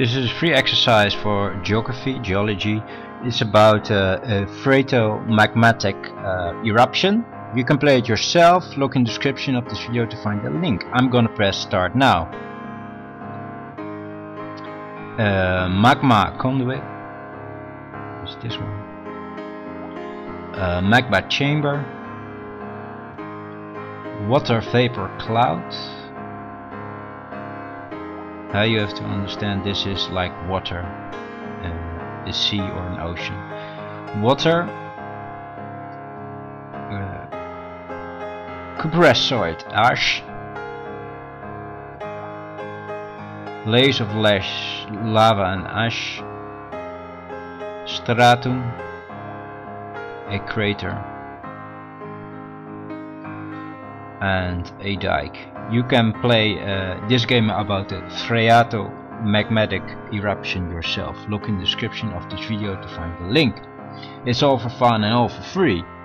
This is a free exercise for geology. It's about a phreatomagmatic eruption. You can play it yourself. Look in the description of this video to find the link. I'm gonna press start now. Magma conduit. It's this one. Magma chamber. Water vapor clouds. Now you have to understand this is like water, a sea or an ocean. Water. Cupressoid ash. Layers of lava and ash. Stratum. A crater. And a dike. You can play this game about the phreatomagmatic eruption yourself. Look in the description of this video to find the link. It's all for fun and all for free.